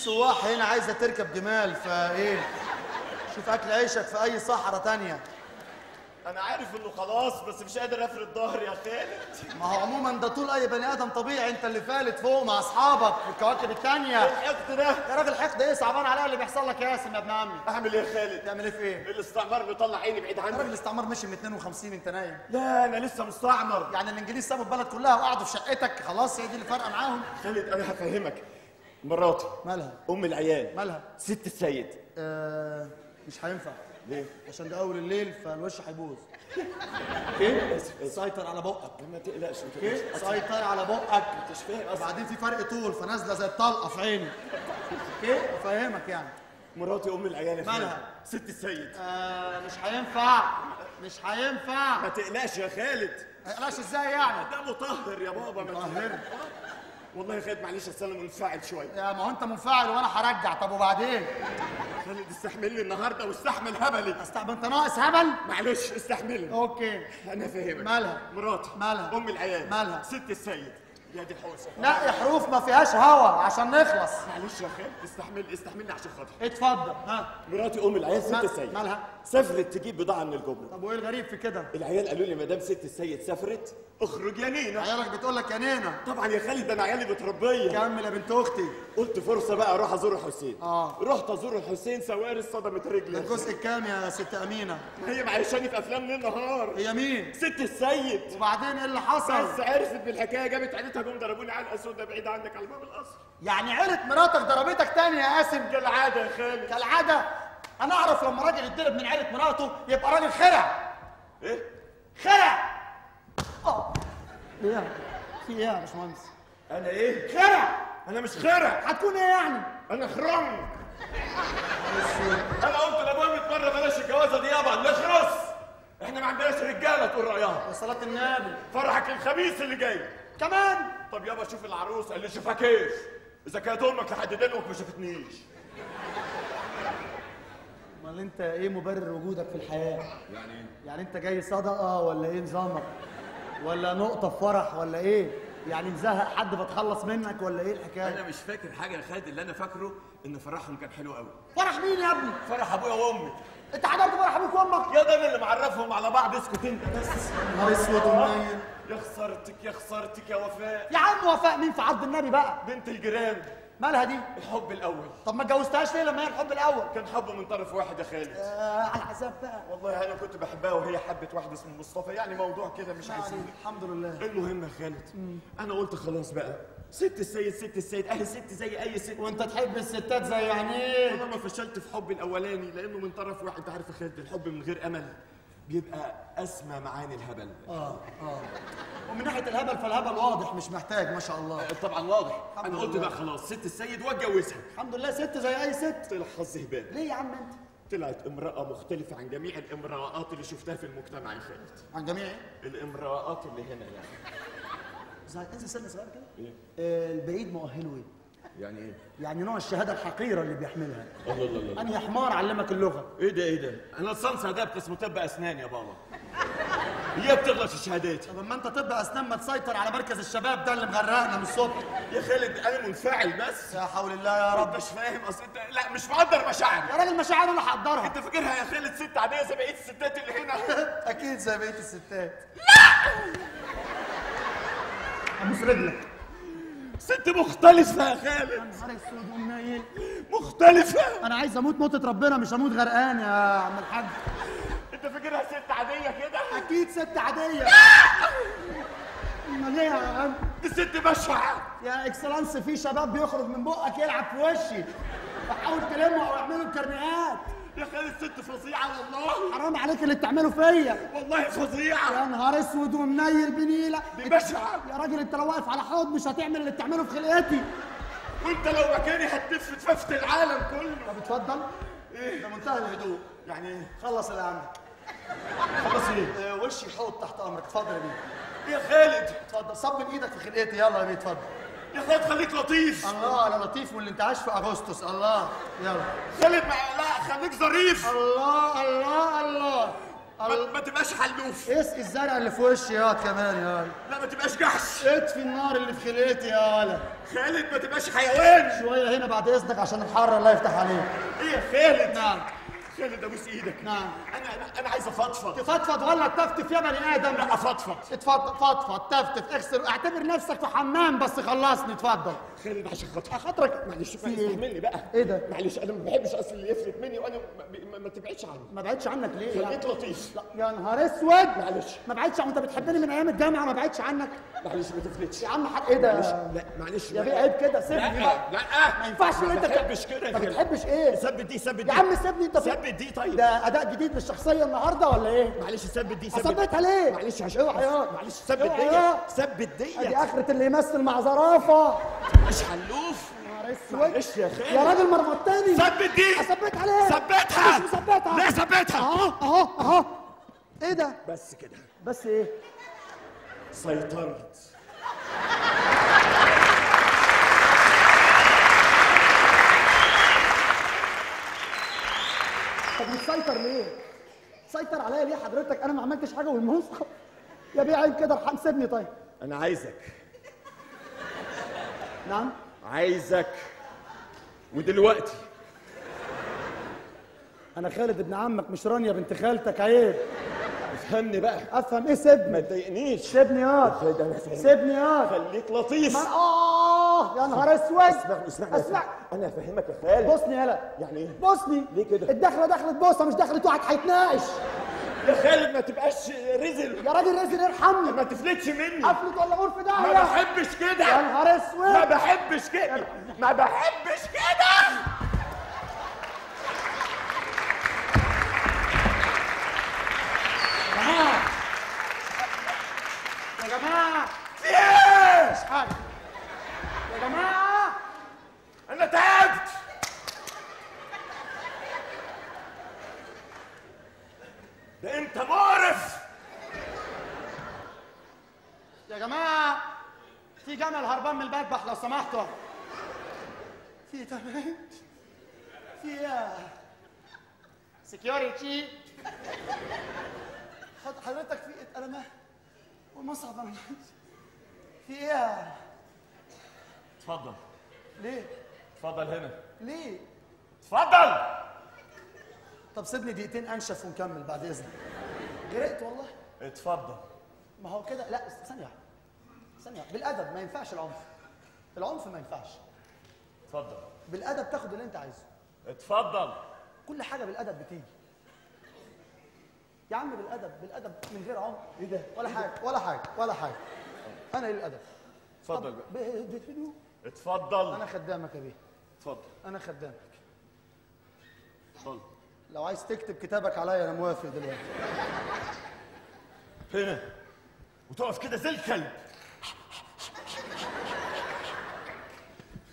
السواح هنا عايزه تركب جمال، فايه شوف اكل عيشك في اي صحراء تانية. انا عارف انه خلاص بس مش قادر افرد ظهري يا خالد. ما هو عموما ده طول اي بني ادم طبيعي، انت اللي فالت فوق مع اصحابك في الكواكب التانية. الحقد ده يا راجل، الحقد ايه؟ صعبان عليا اللي بيحصل لك يا ياسم يا ابن عمي. اعمل ايه يا خالد؟ تعمل ايه في ايه؟ الاستعمار بيطلع عيني بعيد عنك يا راجل. الاستعمار مشي من 52 انت نايم. لا انا لسه مستعمر. يعني الانجليز سابوا البلد كلها وقعدوا في شقتك؟ خلاص هي دي اللي فارقه معاهم. خالد انا هفهمك، مراتي مالها؟ ام العيال مالها؟ ست السيد. مش هينفع. ليه؟ عشان ده أول الليل فالوش هيبوظ. إيه؟ سيطر على بقك. ما تقلقش ما تقلقش. سيطر على بقك. أنت مش فاهم أصلا. وبعدين في فرق طول فنازلة زي الطلقة في عيني. أوكي؟ أفهمك يعني. مراتي أم العيال مالها؟ ست السيد. مش هينفع. مش هينفع. ما تقلقش يا خالد. ما تقلقش إزاي يعني؟ ده مطهر يا بابا. مطهر. والله يا خالد معلش اصل انا منفعل شويه. يا ما هو انت منفعل وانا هرجع. طب وبعدين؟ خالد استحملني النهارده واستحمل هبلي. استحمل انت ناقص هبل؟ معلش استحملني. اوكي انا فاهمك. مالها؟ مراتي مالها؟ ام العيال مالها؟ ست السيد. يا دي حوسه. لا يا حروف ما فيهاش هوا عشان نخلص. معلش يا خالد استحملني عشان خاطري. اتفضل. ها مراتي ام العيال ست السيد مالها؟ سافرت تجيب بضاعه من الجبر. طب وايه الغريب في كده؟ العيال قالوا لي ما دام ست السيد سافرت اخرج يا نينا. عيالك بتقول لك يا نينا؟ طبعا يا خالد ده انا عيالي بتربيه. كمل يا بنت اختي. قلت فرصه بقى اروح ازور الحسين. رحت ازور الحسين، سوارس صدمت رجلي. الجزء الكام يا ست امينه؟ هي معيشاني في افلام ليل نهار. هي مين؟ ست السيد. وبعدين ايه اللي حصل؟ بس عرفت بالحكايه جابت عيلتها جم ضربوني علقه سودة بعيد عنك على باب القصر. يعني عيله مراتك ضربتك تاني يا قاسم؟ كالعاده يا خالد كالعاده. انا اعرف لما راجل يتضرب من عيله مراته يبقى راجل خرع. ايه؟ خرع. ايه؟ في ايه يا باشمهندس؟ انا ايه؟ خرع. انا مش خرع. هتكون ايه يعني؟ انا خرم. انا قلت لابويا 100 مره بلاش الجوازه دي يابا نخلص. احنا ما عندناش رجاله تقول رايها. يا صلاه النبي فرحك الخميس اللي جاي كمان. طب يابا شوف العروسه اللي شافكيش. اذا كانت امك لحد دلوقتي ما شافتنيش. امال انت ايه مبرر وجودك في الحياه؟ يعني ايه؟ يعني انت جاي صدقه ولا ايه نظامك؟ ولا نقطة في فرح ولا إيه؟ يعني مزهق حد بتخلص منك ولا إيه الحكاية؟ أنا مش فاكر حاجة يا خالد، اللي أنا فاكره إن فرحهم كان حلو قوي. فرح مين يا ابني؟ فرح أبويا وأمي. أنت حضرت فرح أبوك وأمك؟ يا ده أنا اللي معرفهم على بعض. اسكت أنت بس. نهار أسود ومنيل. يا خسارتك يا خسارتك يا وفاء. يا عم وفاء مين في عبد النبي بقى؟ بنت الجيران. مالها دي؟ الحب الاول. طب ما اتجوزتهاش ليه لما هي الحب الاول؟ كان حب من طرف واحد يا خالد. على حساب بقى. والله انا كنت بحبها وهي حبت واحد اسمه مصطفى، يعني موضوع كده مش عايزين. الحمد لله. المهم يا خالد انا قلت خلاص بقى ست السيد اهي ست زي اي ست. وانت تحب الستات زي يعني ايه؟ انا ما فشلت في حبي الاولاني لانه من طرف واحد. انت عارف يا خالد الحب من غير امل بيبقى اسمى معاني الهبل. ومن ناحيه الهبل فالهبل واضح مش محتاج ما شاء الله. طبعا واضح. انا قلت بقى خلاص ست السيد واتجوزها. الحمد لله ست زي اي ست. طلع حظي هبال. ليه يا عم انت؟ طلعت امراه مختلفه عن جميع الامرأات اللي شفتها في المجتمع يا خالد. عن جميع الامرأات اللي هنا يعني. زي كذا سنه صغير كده؟ ايه؟ البعيد مؤهله ايه؟ يعني ايه؟ يعني نوع الشهاده الحقيره اللي بيحملها. الله الله الله. انا يا حمار علمك اللغه. ايه ده انا الصنصه ده بقسم طب اسنان يا بابا. هي بتغلط شهاداتي. طب ما انت طب اسنان ما تسيطر على مركز الشباب ده اللي مغرقنا من الصبح. يا خالد انا منفعل بس. لا حول الله يا رب. مش فاهم اصل انت لا مش مقدر مشاعري. يا راجل مشاعري اللي هقدرها. انت فاكرها يا خالد ست عاديه زي بقيه الستات اللي هنا؟ اكيد زي بقيه الستات. لا ابوس رجلك. ست مختلفة يا خالد. يا نهار اسود والنيل. مختلفة. أنا عايز أموت موتة ربنا مش هموت غرقان يا عم الحاج. أنت فاكرها ست عادية كده؟ أكيد ست عادية. أمال إيه يا عم؟ دي ست بشعة. يا إكسلانس في شباب بيخرج من بقك يلعب في وشي. بحاول تلمه أو اعمله بكرنيهات. يا خالد ست فظيعة والله. حرام عليك اللي بتعمله فيا. والله فظيعة. يا نهار اسود ومنيل بنيلة. دي بشعة. يا راجل انت لو واقف على حوض مش هتعمل اللي بتعمله في خلقتي. وانت لو مكاني هتلف تفافة العالم كله. طب اتفضل. ايه؟ ده منتهى الهدوء. يعني ايه؟ خلص اللي عندك. خلص ايه؟ وشي حوض تحت امرك. اتفضل يا بيه. يا خالد اتفضل صب من ايدك في خلقتي. يلا يا بيه اتفضل. يا خالد خليك لطيف. الله على لطيف والانتعاش في اغسطس. الله. يلا خالد لا خليك ظريف. الله الله الله ما تبقاش حلوف. اسقي الزرع اللي في وشي ياض كمان يا ولد. لا ما تبقاش جحش. اطفي النار اللي في خلقتي يا ولد. خالد ما تبقاش حيوان. شويه هنا بعد اذنك عشان الحر الله يفتح عليك. ايه يا خالد؟ نعم. خالد ابوس ايدك. نعم. انا عايز افضفض. تفضفض ولا تفتف يا بني ادم؟ لا افضفض. اتفضل فضفض تفتف اغسل اعتبر نفسك في حمام بس خلصني اتفضل. خالد عشان خاطرك. خاطرك معلش استحملني بقى. ايه ده؟ معلش انا ما بحبش اصل اللي يفلت مني وانا ما تبعدش عني. ما بعدش عنك ليه؟ خليت لطيف. لا يا نهار اسود. معلش. ما بعدش وانت بتحبني من ايام الجامعه ما بعدش عنك. معلش ما تفلتش. يا عم حق ايه ده؟ لا معلش. يا بيه عيب كده سيبني بقى. لا ما ينفعش انت ما بتحبش كده. ما بتحبش ايه؟ ثبت دي ثبت دي. يا عم سيبني انت ثبت دي طيب. ده اداء جديد للشخصيه النهارده ولا ايه؟ معلش ثبت دي ثبت. اثبتها ليه؟ معلش عشان اوعى يا. معلش ثبت دي ثبت دي. دي اخره اللي يمثل مع زرافه. مش حلوف معلش يا خالد يا راجل مرمطاني. ثبت دي اثبت عليها. ثبتها مش مثبتها. ليه ثبتها؟ اهو ايه ده؟ بس كده. بس ايه؟ سيطرت. طب بتسيطر ليه؟ سيطر عليا ليه حضرتك؟ انا ما عملتش حاجه والمنصب يا بيه عيب كده ارحم سيبني طيب. انا عايزك. نعم؟ عايزك ودلوقتي. انا خالد ابن عمك مش رانيا بنت خالتك. عيب. افهمني بقى. افهم ايه؟ سيبني ما تضايقنيش. سيبني ياض. سيبني ياض. خليك لطيف. يا نهار اسود. اسمع انا هفهمك يا خالد. بوسني يالا. يعني ايه؟ بوسني. ليه كده؟ الدخله دخلت بوسه مش دخلت واحد هيتناقش. يا خالد ما تبقاش رزل. يا راجل رزل ارحمني. ما تفلتش مني. قفلت ولا غرف داهيه. ما بحبش كده. يا نهار اسود. ما بحبش كده. ما بحبش كده. يا جماعة في ايه؟ مش حاجة يا جماعة أنا تعبت. ده أنت مقرف يا جماعة. في جمل هربان من المذبح لو سمحتوا. في تمام في سكيورتي حضرتك في قلمة والمصعد. انا في ايه؟ اتفضل. ليه؟ اتفضل هنا. ليه؟ اتفضل. طب سيبني دقيقتين انشف ونكمل بعد اذنك. جرأت والله. اتفضل. ما هو كده. لا ثانية واحدة ثانية واحدة بالأدب. ما ينفعش العنف. العنف ما ينفعش. اتفضل. بالأدب تاخد اللي أنت عايزه. اتفضل. كل حاجة بالأدب بتيجي. يا عم بالادب بالادب من غير عمر. ايه ده؟ ولا حاجه ولا حاجه ولا حاجه. انا ايه الادب؟ اتفضل بقى. اتفضل. انا خدامك يا بيه. اتفضل. انا خدامك. اتفضل. لو عايز تكتب كتابك عليا انا موافق دلوقتي. هنا وتقف كده زي الكلب.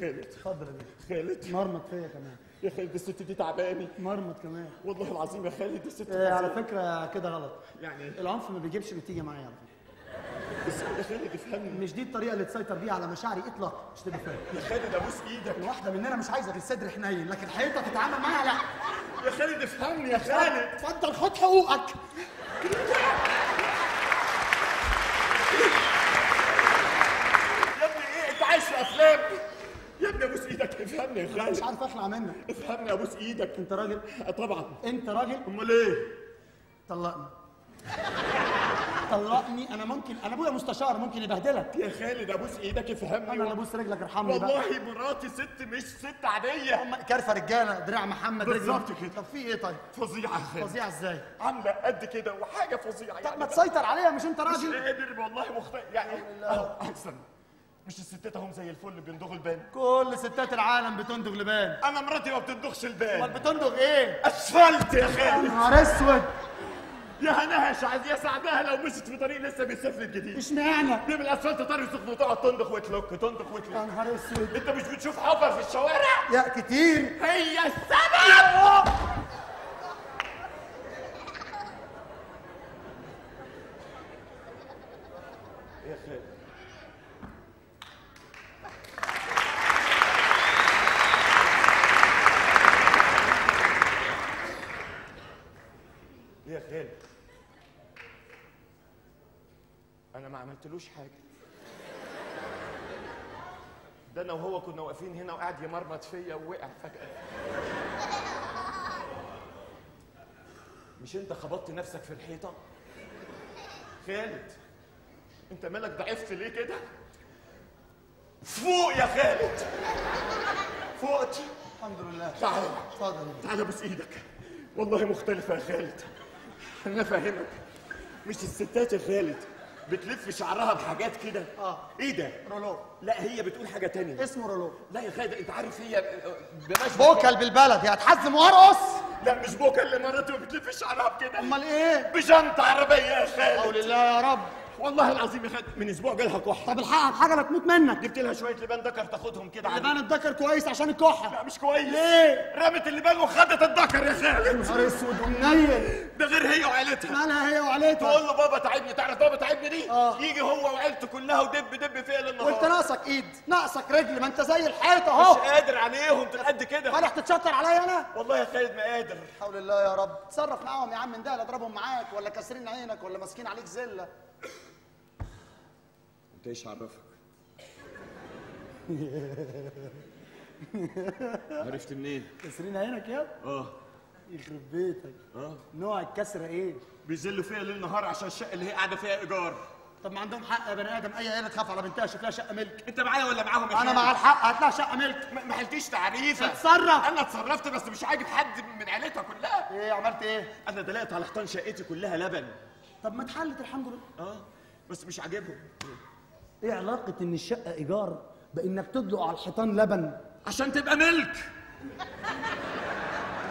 خالد. اتفضل يا بيه. خالد مرمط فيا كمان يا خالد. الست دي تعباني مرمط كمان والله العظيم يا خالد. الست دي على فكره كده غلط. يعني العنف ما بيجيبش نتيجه معايا على فكره. بس يا خالد افهمني مش دي الطريقه اللي تسيطر بيها على مشاعري اطلاقا. مش تبقى فاهم يا خالد. ابوس ايدك. الواحده مننا مش عايزه الصدر حنين لكن حيطه تتعامل معاها. لا يا خالد افهمني يا خالد. اتفضل خد حقوقك. يا ابني ايه انت عايش في افلام يا ابني؟ ابوس ايدك افهمني يا خالد. مش عارف اخلع منك. افهمني ابوس ايدك. انت راجل؟ طبعا. انت راجل؟ امال ايه؟ طلقني. طلقني. انا ممكن انا ابويا مستشار ممكن يبهدلك. يا خالد ابوس ايدك افهمني. انا اللي ابوس رجلك ارحمني. والله مراتي ست مش ست عاديه. كارفه رجاله دراع محمد رجل بالظبط كده. طب في ايه طيب؟ فظيعه يا خالد. فظيعه ازاي؟ عامله قد كده وحاجه فظيعه. طب ما تسيطر عليها مش انت راجل؟ مش قادر والله مختار يعني. احسن مش الستات اهم زي الفل بيندغوا لبان. كل ستات العالم بتندغ لبان. انا مراتي ما بتندغش لبان. امال بتندغ ايه؟ اسفلت يا خالد. يا نهار اسود. يا هناش عايز يا سعدها لو مشت في طريق لسه بيتسفلت جديد. اشمعنى؟ ليه من الاسفلت طري سخن وتقعد تندغ وتلوك تندغ وتلوك. يا نهار اسود. انت مش بتشوف حفر في الشوارع؟ يا كتير. هي السبب. يا خالد انا ما عملتلوش حاجه. ده انا وهو كنا واقفين هنا وقعد يمرمط فيا ووقع فجاه. مش انت خبطت نفسك في الحيطه؟ خالد انت مالك ضعفت ليه كده؟ فوق يا خالد. فوقتي الحمد لله. تعالى اتفضل. تعالى بس ايدك والله مختلفه يا خالد. انا فاهمك، مش الستات يا خالد بتلف شعرها بحاجات كده. ايه ده؟ رولو. لا هي بتقول حاجه تانية اسمه رولو. لا يا خالد انت عارف هي بوكل بالبلدي هتحزم وارقص. لا مش بوكل اللي مرته بتلف شعرها بكده. امال ايه؟ بجنطه عربيه يا خالد. قول الله يا رب. والله العظيم يا خالد من اسبوع جالها كحه. طب الحقها بحاجه لا تموت منك. جبت لها شويه لبان دكر تاخدهم كده. لبان الدكر كويس عشان الكحه. لا مش كويس. ليه؟ رمت اللبان وخدت الدكر يا خالد. يا نهار اسود ومنيل. ده غير هي وعيلتها. مالها هي وعيلتها؟ تقول له بابا تعبني. تعرف بابا تعبني دي؟ يجي هو وعيلته كلها ودب فيها للنهار. وانت ناقصك ايد، ناقصك رجل، ما انت زي الحيطه اهو. مش قادر عليهم قد كده. فالح تتشطر عليا انا؟ والله يا خالد ما قادر. حول الله يا رب. اتصرف معاهم يا عم. من ده لا اضربهم معاك ولا كاسرين عينك ولا ماسكين عليك زله. انت ايش عرفك؟ عرفت منين؟ كسرين عينك يا ابني؟ يخرب بيتك. نوع الكسره ايه؟ بيذلوا فيها ليل نهار عشان الشقه اللي هي قاعده فيها ايجار. طب ما عندهم حق يا بني ادم. اي عيله تخاف على بنتها شوف لها شقه ملك. انت معايا ولا معاهم؟ انا مع الحق. هات لها شقه ملك. ما حلتيش تعريفه. اتصرف. انا اتصرفت بس مش عاجب حد من عيلتها كلها. ايه عملت ايه؟ انا دلقت على حيطان شقتي كلها لبن. طب ما اتحلت الحمد لله. بس مش عاجبهم. ايه علاقة ان الشقة ايجار بانك تدلق على الحيطان لبن عشان تبقى ملك؟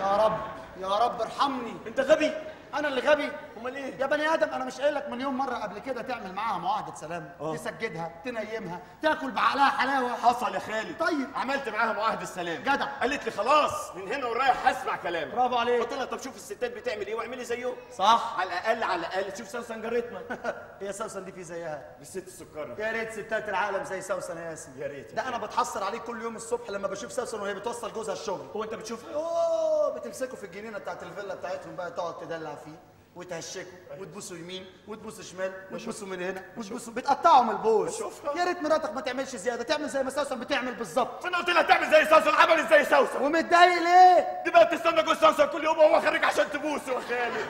يا رب يا رب ارحمني. انت غبي. انا اللي غبي؟ امال ايه؟ يا بني ادم انا مش قايل لك مليون مرة قبل كده تعمل معاها معاهدة سلام؟ تسجدها، تنيمها، تاكل بعقلها حلاوة. حصل يا خالد. طيب عملت معاها معاهدة سلام. جدع. قالت لي خلاص من هنا ورايح هسمع كلامك. برافو عليك. قلت لها طب شوف الستات بتعمل ايه واعملي زيهم. صح. على الاقل على الاقل شوف سوسن جارتنا. هي سوسن دي في زيها؟ الست السكرة. يا ريت ستات العالم زي سوسن يا ياسين. يا ريت. ده انا بتحسر عليك كل يوم الصبح لما بشوف سوسن وهي بتوصل جوزها الشغل. هو انت بتشوفها؟ بتمسكه في الجنينة بتاعت الفيلا بتاعتهم بقى تقعد تدلع فيه. وتهشكوا وتبوسوا يمين وتبوسوا شمال وتبوسوا من هنا وتبوسوا بتقطعوا من البوس. يا ريت مراتك ما تعملش زياده، تعمل زي ما سوسن بتعمل بالظبط. انا قلت لها تعمل زي سوسن. عملت زي سوسن. ومتضايق ليه؟ دي بقى بتستنى جوز سوسن كل يوم وهو خارج عشان تبوسه يا خالد.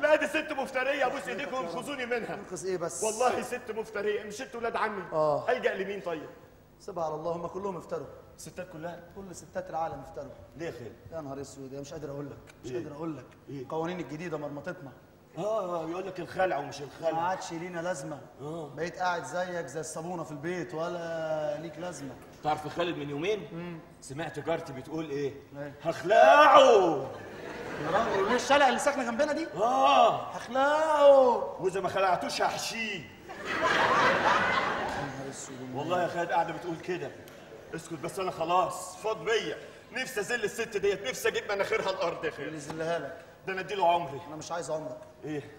لا دي ست مفتريه. ابوس ايديك وانقذوني منها. انقذ ايه بس؟ والله ست مفتريه. مش ست ولاد عمي. الجا لمين طيب؟ سيبها على الله. هم كلهم افتروا. الستات كلها؟ كل ستات العالم افتروا. ليه يا خالد؟ يا نهار اسود. مش قادر اقول لك. مش قادر اقول لك. القوانين الجديده مرمطتنا. يقول لك الخلع ومش الخلع. ما عادش لينا لازمه. بقيت قاعد زيك زي الصابونه في البيت ولا ليك لازمه. تعرف يا خالد من يومين سمعت جارتي بتقول ايه؟ هخلعه. يا راجل ايه الشلقه اللي ساكنه جنبنا دي؟ هخلعه. واذا ما خلعتوش هحشيه. والله يا خالد قاعده بتقول كده. اسكت بس انا خلاص فاض بيا. نفسي ازل الست ديت. نفسي اجيب مناخيرها الارض يا خالد. اللي زلها لك ده انا اديله عمري. انا مش عايز عمرك. ايه؟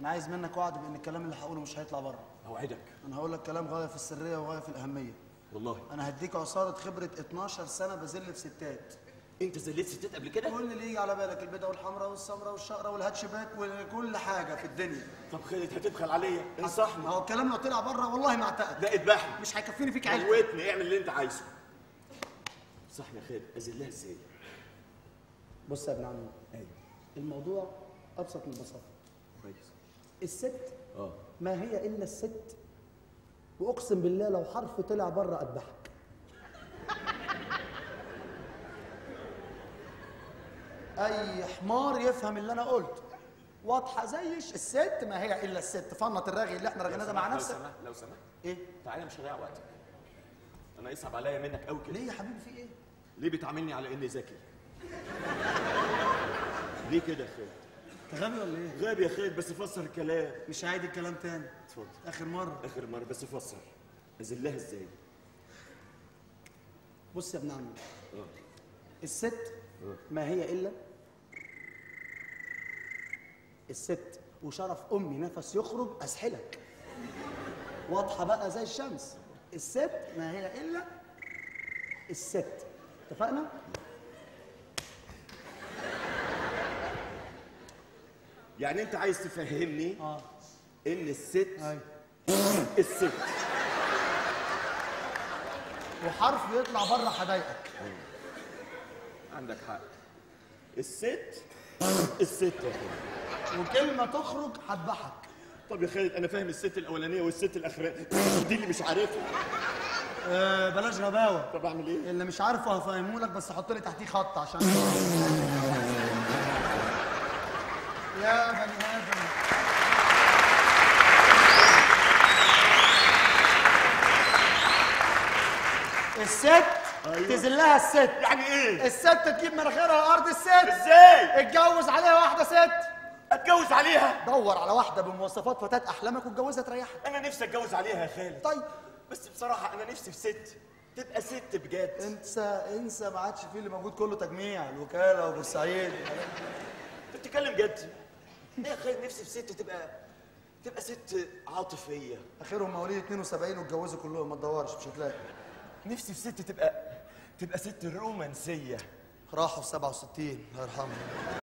انا عايز منك وعد بان الكلام اللي هقوله مش هيطلع بره. اوعدك. انا هقول لك كلام غايه في السريه وغايه في الاهميه. والله انا هديك عصاره خبره 12 سنه بزل في ستات. انت زليت ستات قبل كده؟ كل اللي يجي على بالك. البيضه والحمراء والسمراء والشقراء والهاتشباك وكل حاجه في الدنيا. طب خالد هتبخل عليا؟ انصحني. هو الكلام لو طلع بره والله ما اعتقد. لا اذبحني. مش هيكفيني فيك علم. موتني. اعمل اللي انت عايزه. صحني يا خالد. ازلها ازاي؟ بص يا ابن عمي. ايوه الموضوع ابسط من البساطه. كويس. الست ما هي الا الست، واقسم بالله لو حرف طلع بره اذبحك. اي حمار يفهم اللي انا قلته. واضحه زيش. الست ما هي الا الست. فنط الرغي اللي احنا رغيناه ده مع نفسك. لو سمحت. ايه؟ تعالى مش هضيع وقتك. انا يصعب عليا منك قوي كده. ليه يا حبيبي؟ في ايه؟ ليه بتعاملني على اني ذكي؟ ليه كده يا خالد؟ انت غبي ولا ايه؟ غبي يا خالد بس فسر الكلام. مش هعيد الكلام تاني. اتفضل. اخر مره. اخر مره بس فسر. اذلها ازاي؟ بص يا ابن عمي. الست ما هي الا الست، وشرف امي نفس يخرج اسحلك. واضحه بقى زي الشمس. الست ما هي الا الست. اتفقنا؟ يعني انت عايز تفهمني ان الست وحرف يطلع بره حدايقك. عندك حق. الست وكلمه تخرج هتبحك. طب يا خالد انا فاهم الست الاولانيه والست الاخرانيه دي اللي مش عارفها. بلاش غباوه. طب اعمل ايه؟ اللي مش عارفه هفهمهولك بس حط لي تحتيه خط عشان يا بني ادم. الست تذلها الست. يعني ايه؟ الست تجيب مناخيرها ارض الست. ازاي؟ اتجوز عليها واحده ست. اتجوز عليها؟ دور على واحده بمواصفات فتاة احلامك واتجوزها تريحك. انا نفسي اتجوز عليها يا خالد. طيب بس بصراحه انا نفسي في ست تبقى ست بجد. انسى ما عادش فيه اللي موجود كله تجميع الوكاله وبورسعيد. انت بتتكلم جد؟ ايه يا خالد نفسي في ست تبقى ست عاطفيه. اخرهم مواليد 72 واتجوزوا كلهم ما تدورش مش هتلاقي. نفسي في ست تبقى ست رومانسيه. راحوا في 67 الله يرحمهم.